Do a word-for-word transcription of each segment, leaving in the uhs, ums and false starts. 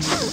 Come on.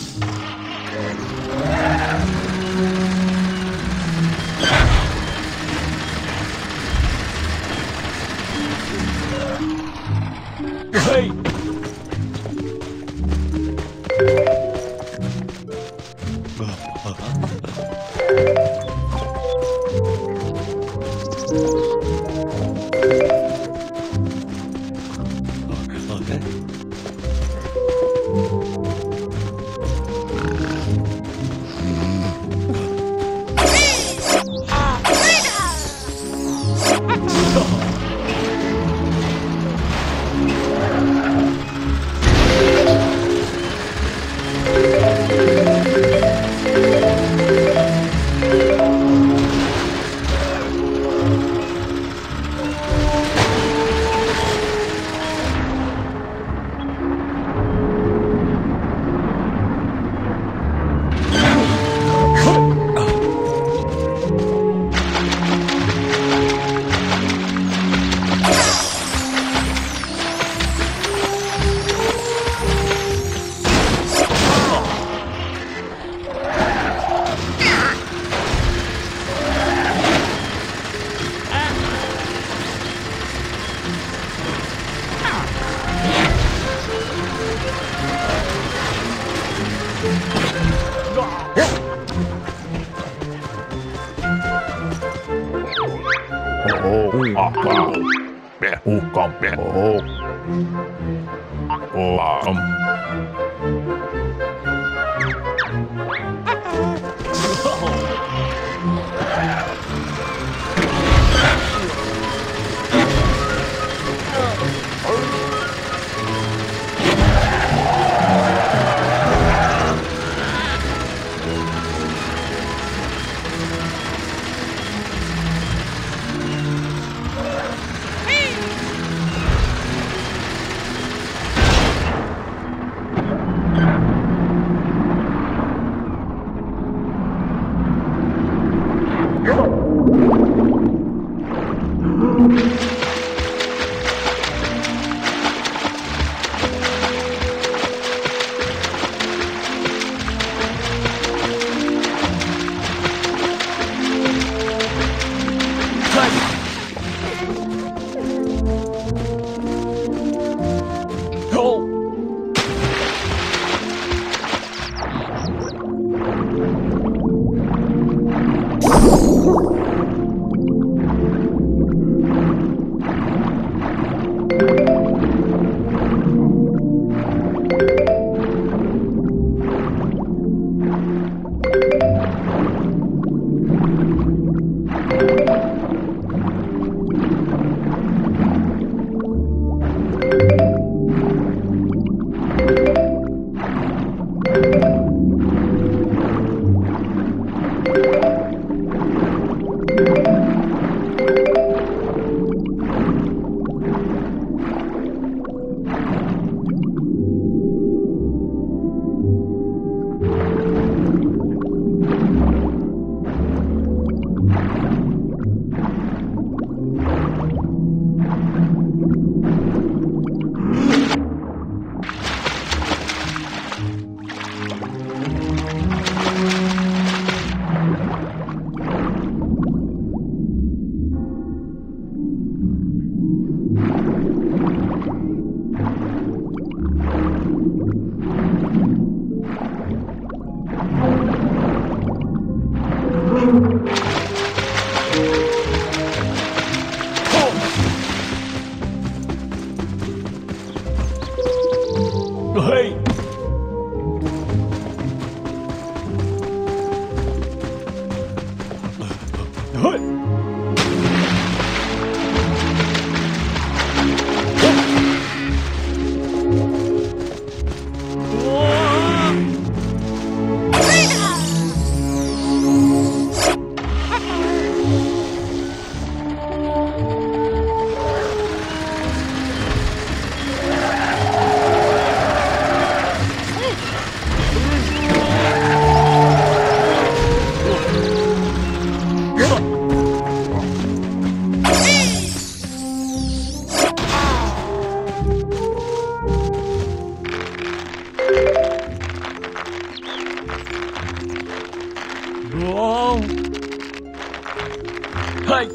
Hey!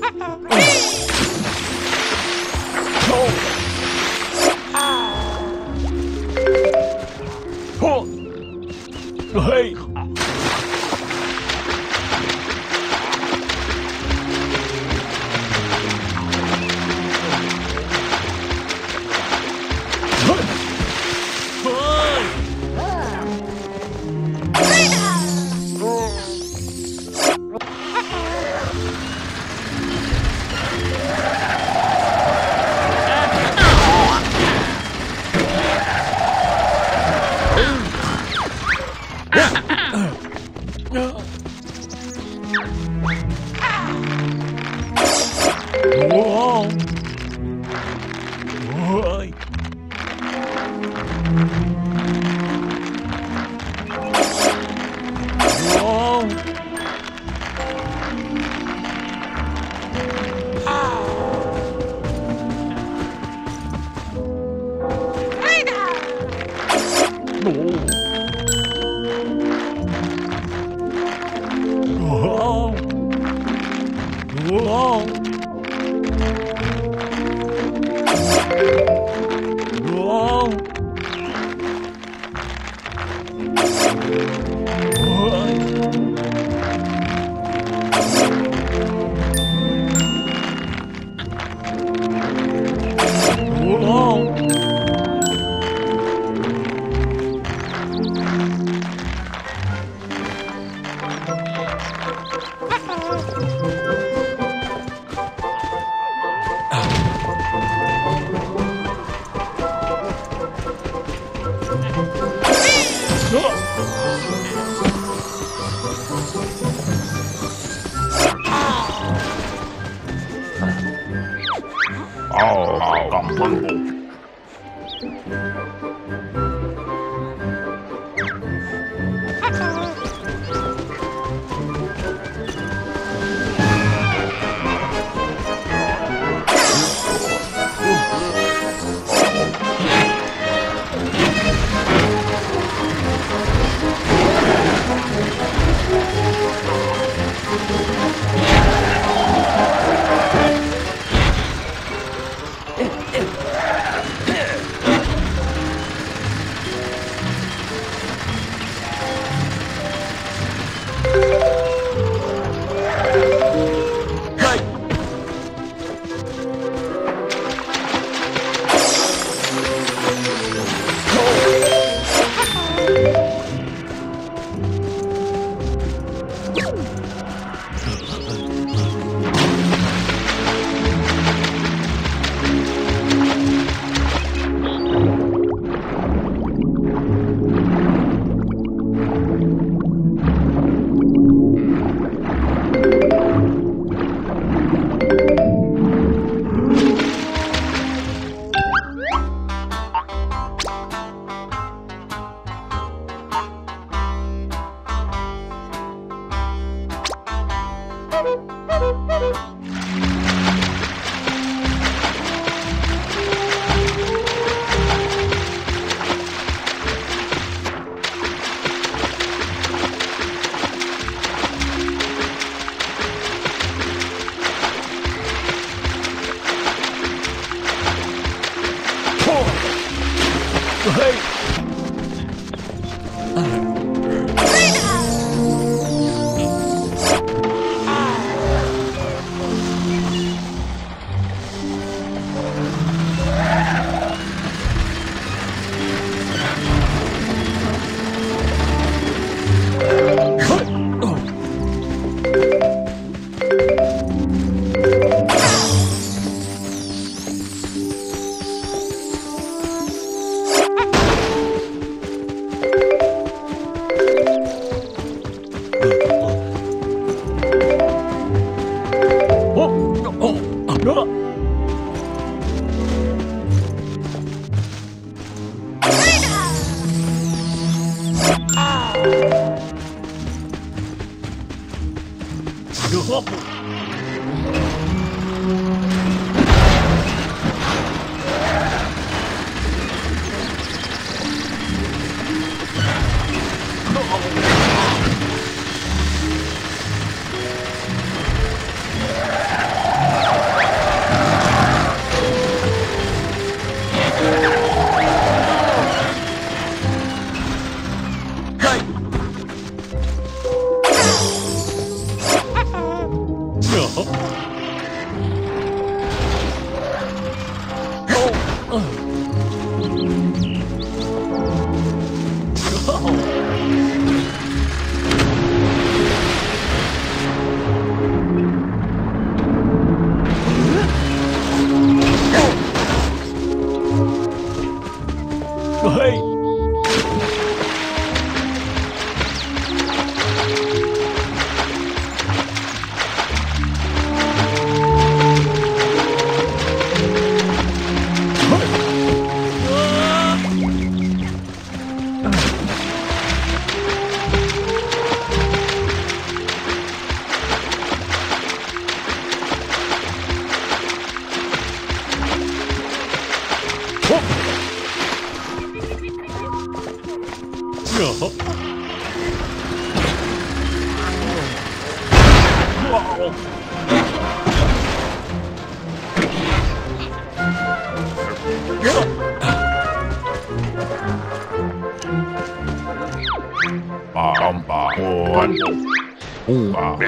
Oh! Hey! Oh, bottle. Bomba one. Oh.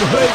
Hey!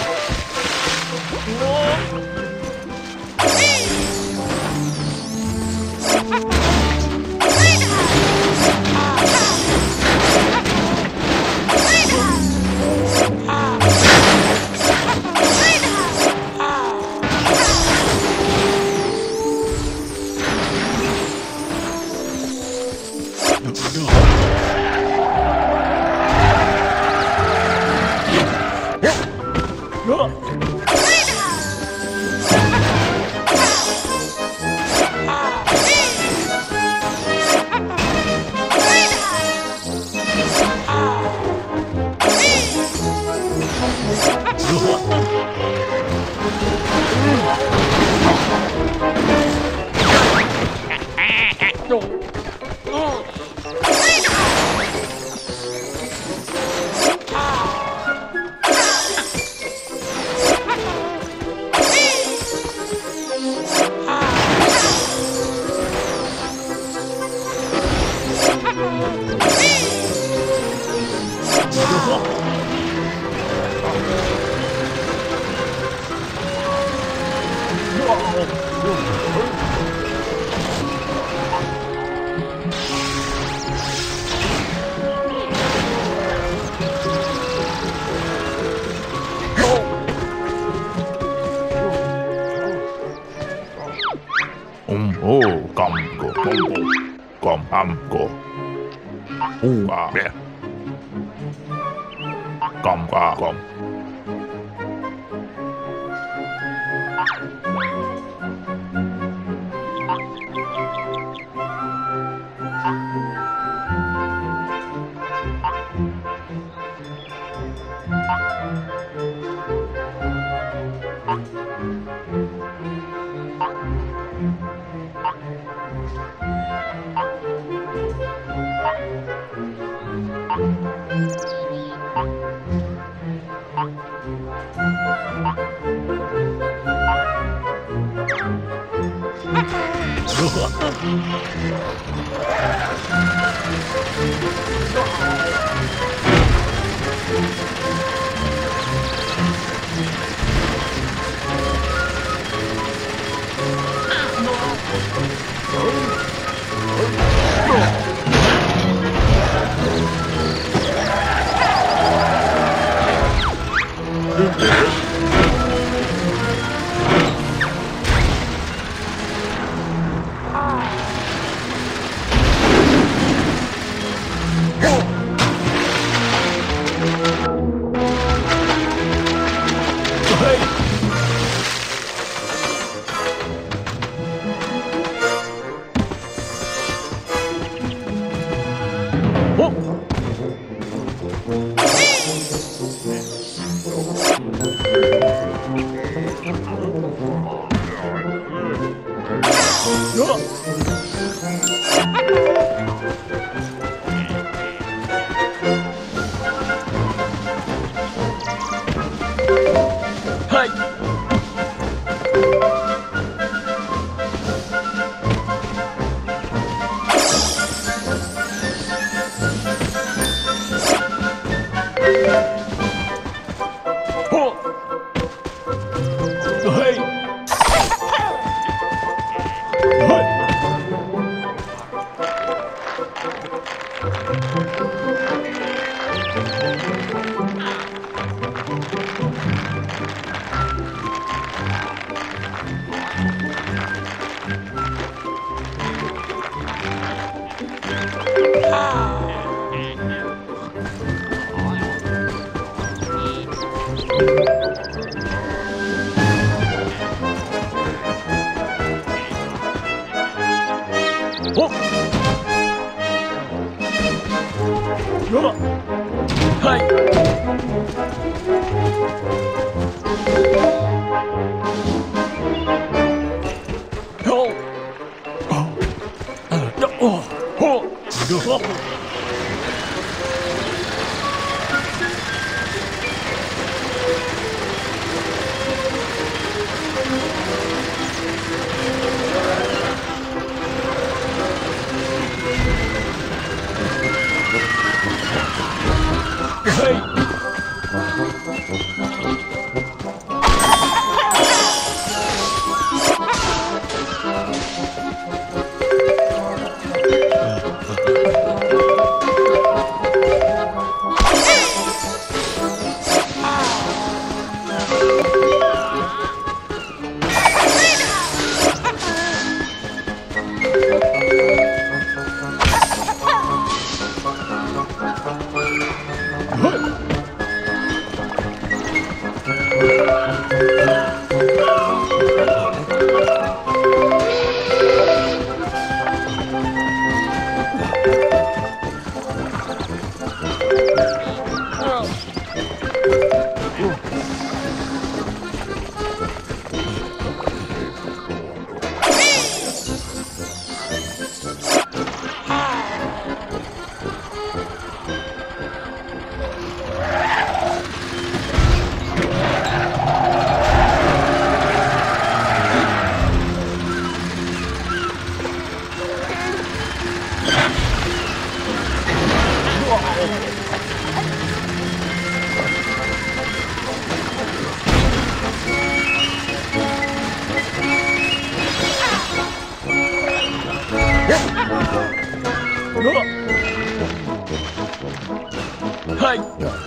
like... Go!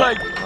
Craig. Oh,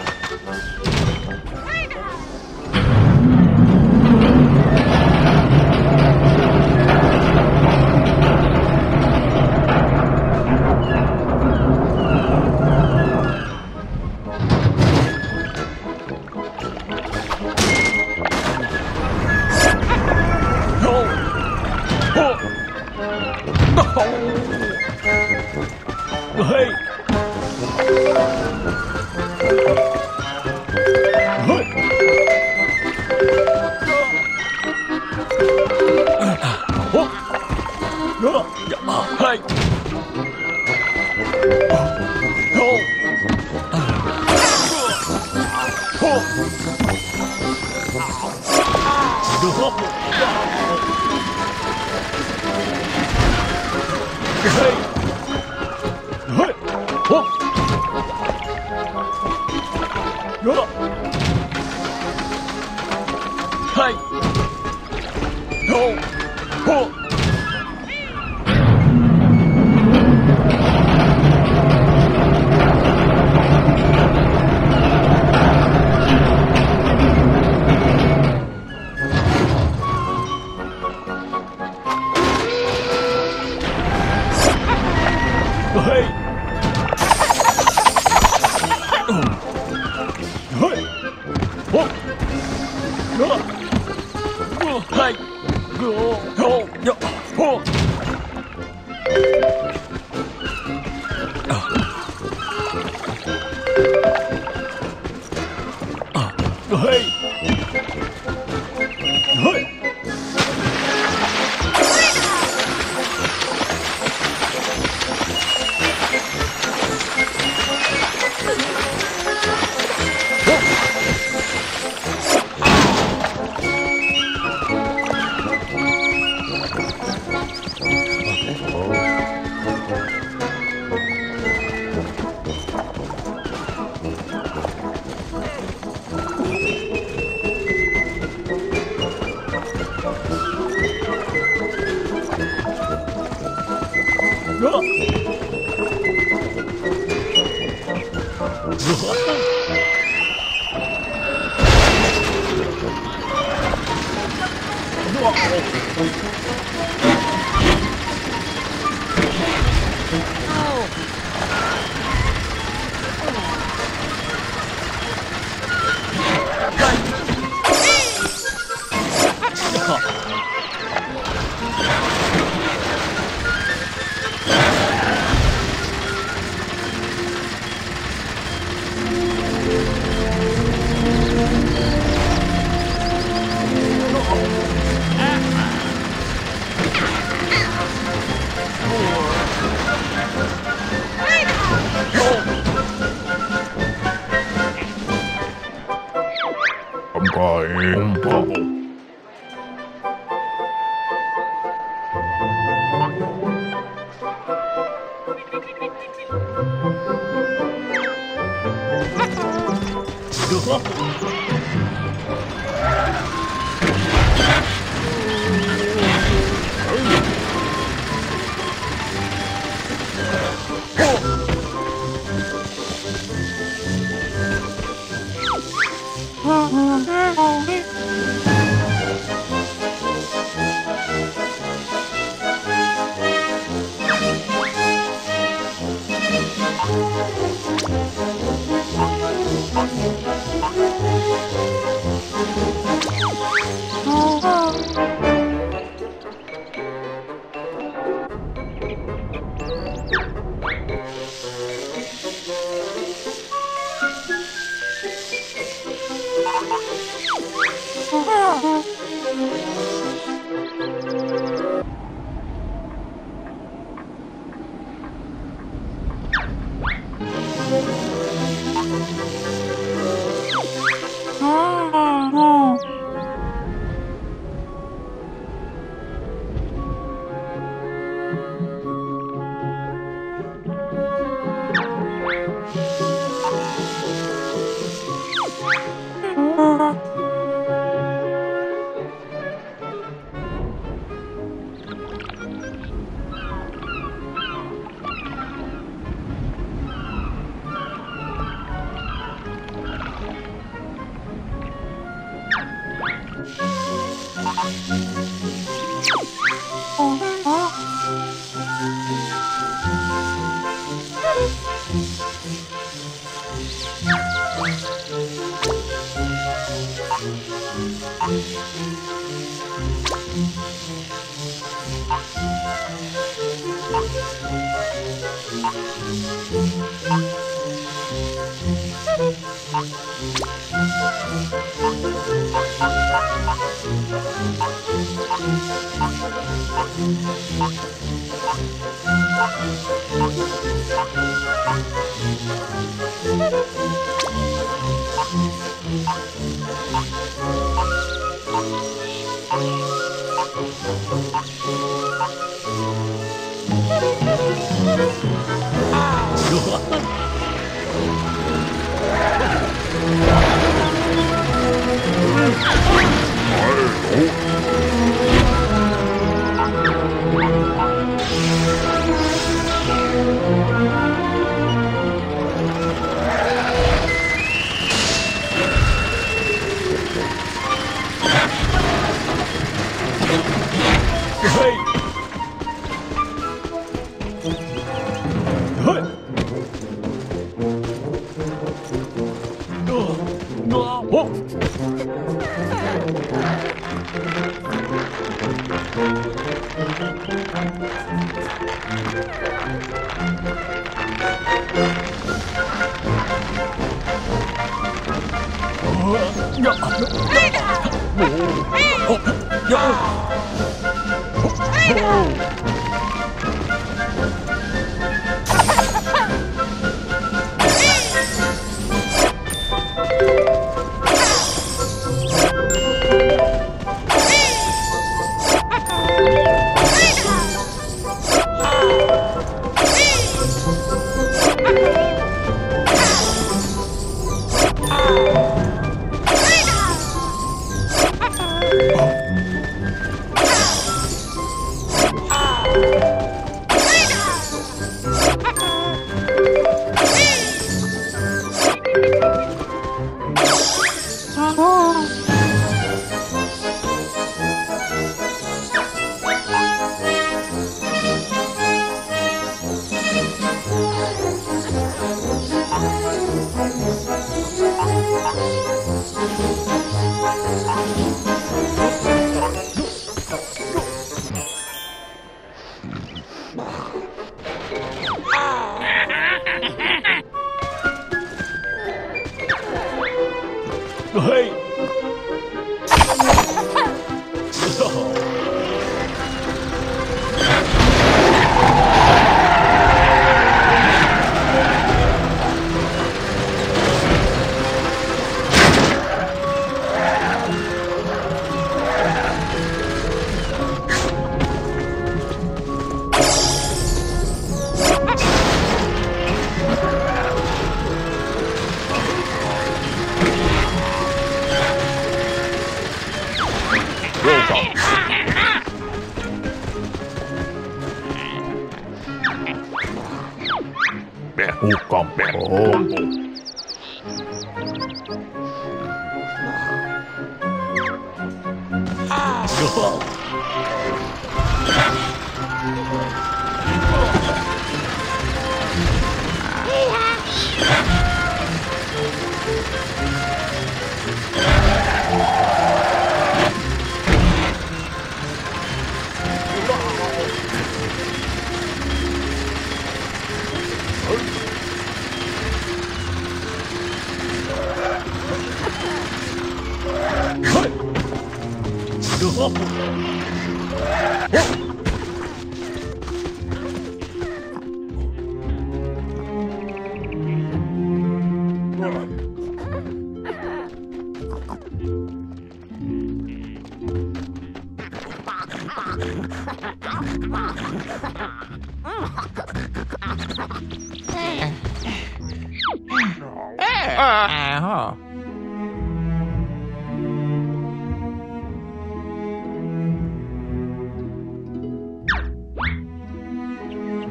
Ha ha!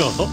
Oh!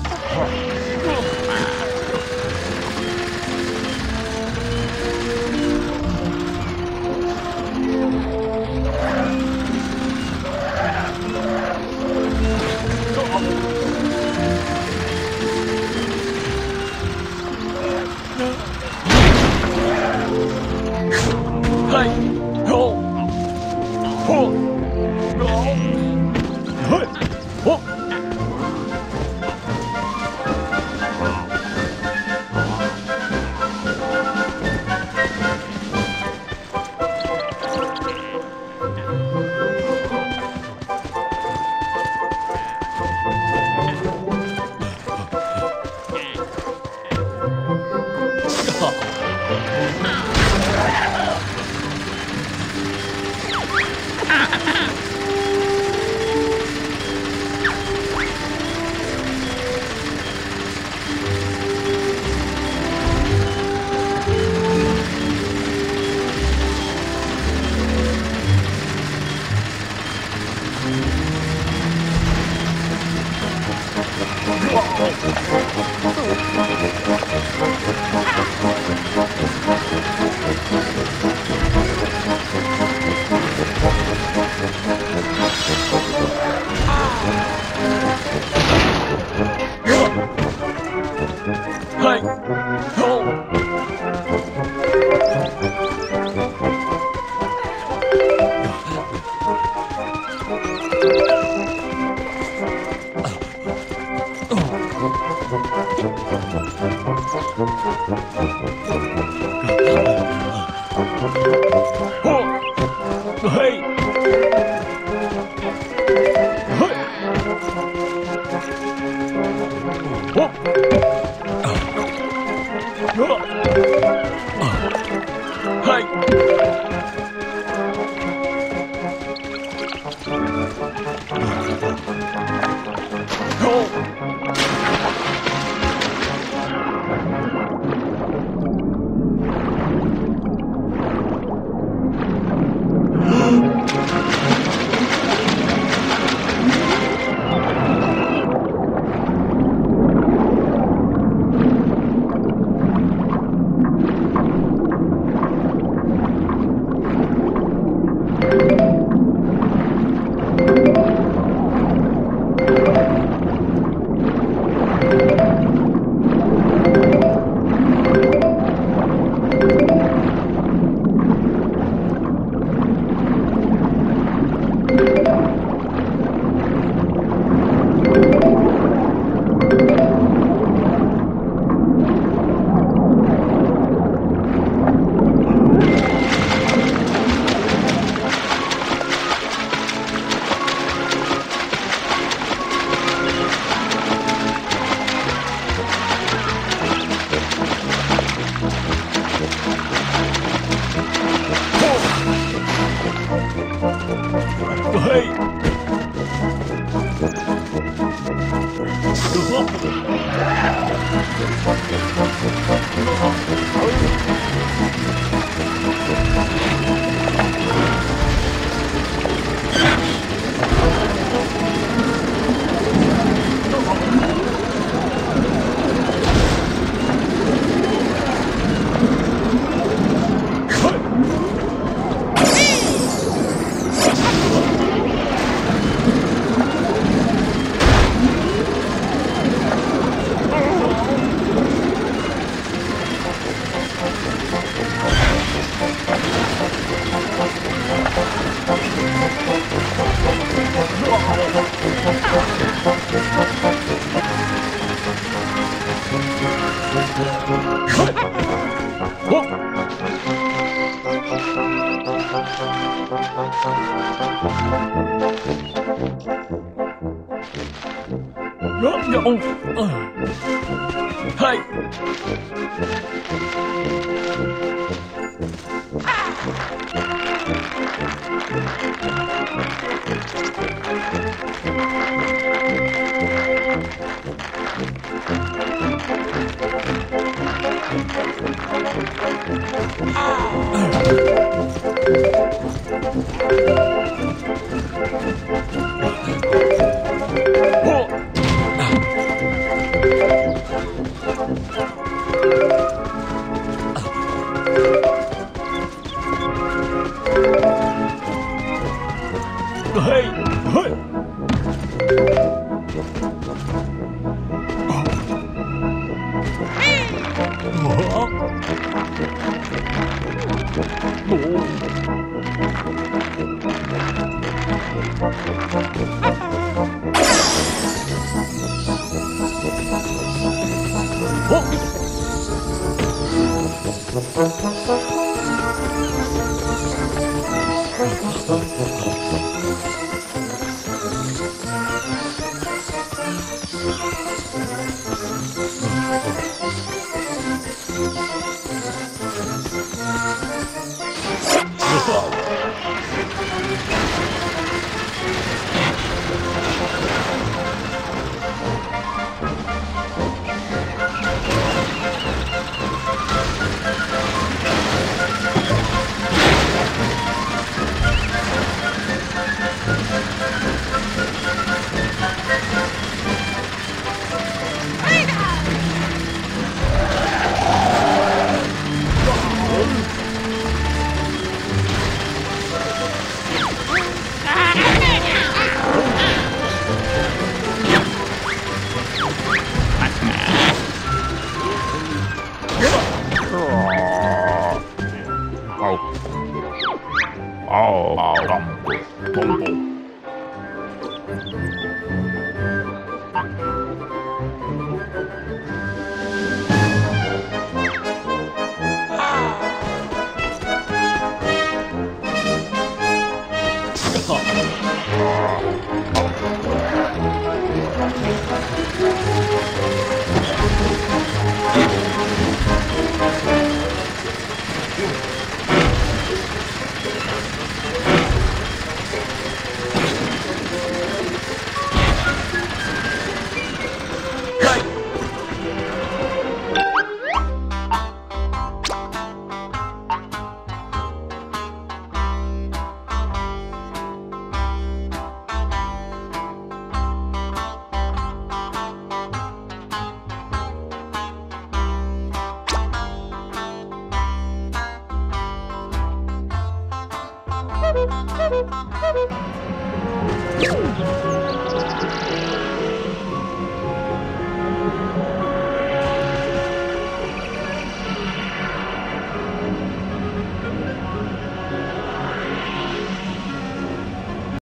Woo!